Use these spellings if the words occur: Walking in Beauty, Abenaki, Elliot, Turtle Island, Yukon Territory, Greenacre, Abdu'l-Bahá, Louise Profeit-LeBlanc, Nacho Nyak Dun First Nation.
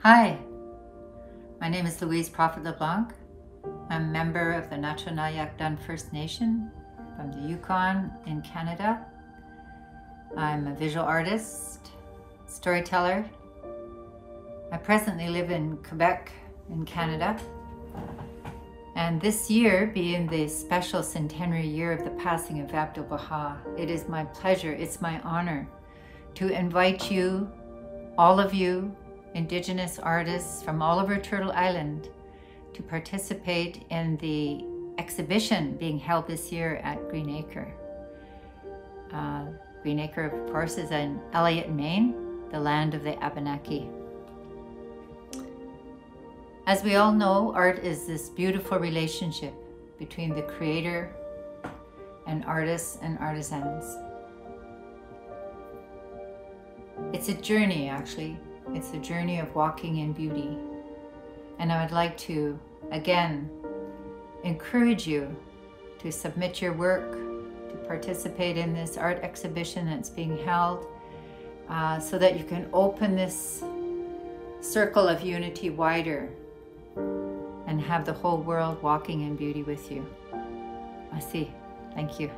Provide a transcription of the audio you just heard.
Hi, my name is Louise Profeit-LeBlanc. I'm a member of the Nacho Nyak Dun First Nation from the Yukon in Canada. I'm a visual artist, storyteller. I presently live in Quebec in Canada. And this year, being the special centenary year of the passing of Abdu'l-Bahá, it is my pleasure, it's my honor to invite you, all of you, Indigenous artists from all over Turtle Island to participate in the exhibition being held this year at Greenacre. Greenacre, of course, is in Elliot, Maine, the land of the Abenaki. As we all know, art is this beautiful relationship between the creator and artists and artisans. It's a journey, actually. It's a journey of walking in beauty. And I would like to, again, encourage you to submit your work, to participate in this art exhibition that's being held, so that you can open this circle of unity wider and have the whole world walking in beauty with you. Merci. Thank you.